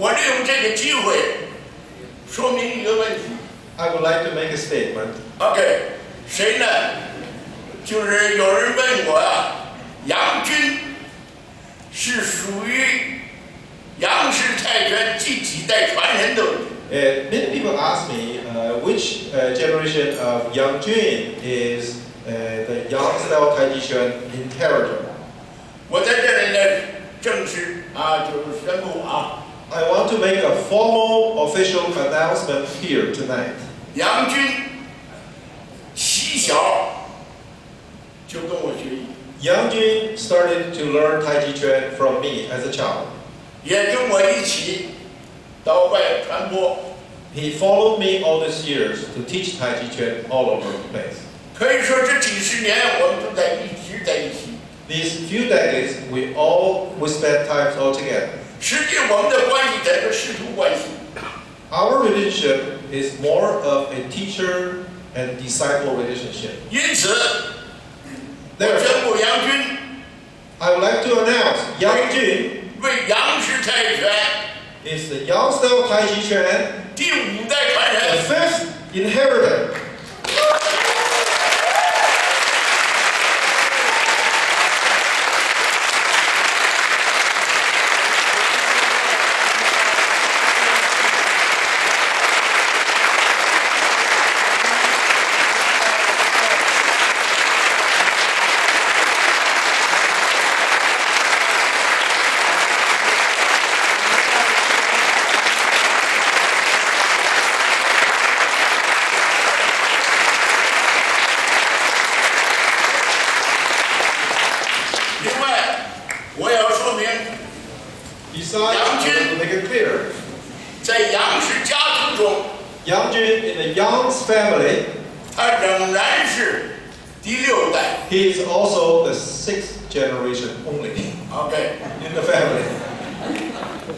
我利用这个机会说明一个问题。I would like to make a statement. OK， 谁呢？就是有人问我啊，杨军是属于杨氏泰拳第几代传人的？Many people ask me which generation of Yang Jun is the Yang-style Tai Chi Chuan inheritor. 我在这里呢，正式啊，就是宣布啊。 I want to make a formal official announcement here tonight. 杨军起小就跟我学艺。杨军 started to learn Tai Chi Chuan from me as a child. 也跟我一起到外传播。He followed me all these years to teach Tai Chi Chuan all over the place. 可以说这几十年我们都在一直在一起。These few decades we spent time all together. 实际我们的关系乃是师徒关系。Our relationship is more of a teacher and disciple relationship. 因此，我宣布杨军。I would like to announce 杨军为杨氏泰拳 is the Yang-style Tai Chi Chuan 第五代传人 the fifth inheritor. 杨军 in the Yang's family， 他仍然是第六代。He is also the sixth generation only. Okay, in the family.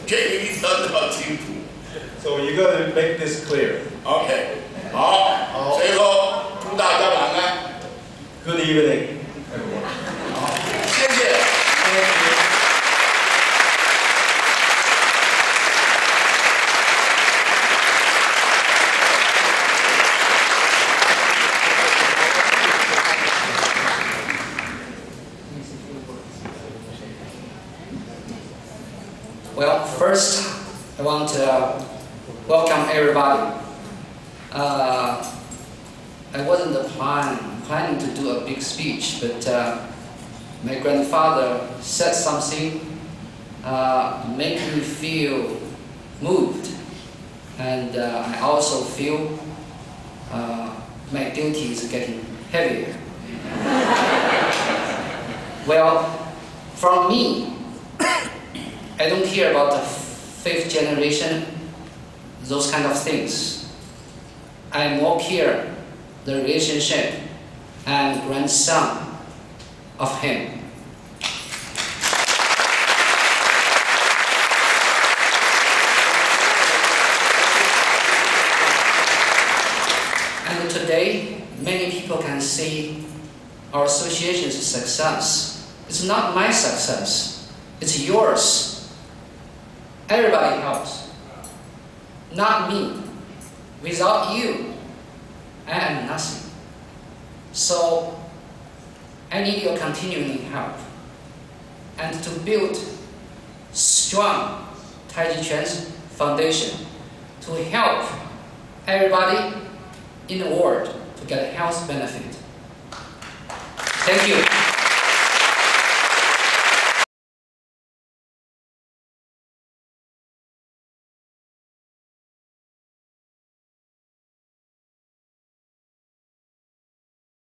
这个意思要弄清楚。So you got to make this clear. Okay. 好，最后祝大家晚安。Good evening. 好，谢谢。Well, first, I want to welcome everybody. I wasn't planning to do a big speech, but my grandfather said something made me feel moved, and I also feel my duty is getting heavier. Well, from me, I don't hear about the fifth generation, those kind of things. I more care the relationship and grandson of him. And today, many people can see our association's success. It's not my success, it's yours. Everybody helps. Not me. Without you, I am nothing. So I need your continuing help. And to build strong Tai Chi Chuan's foundation to help everybody in the world to get health benefit. Thank you.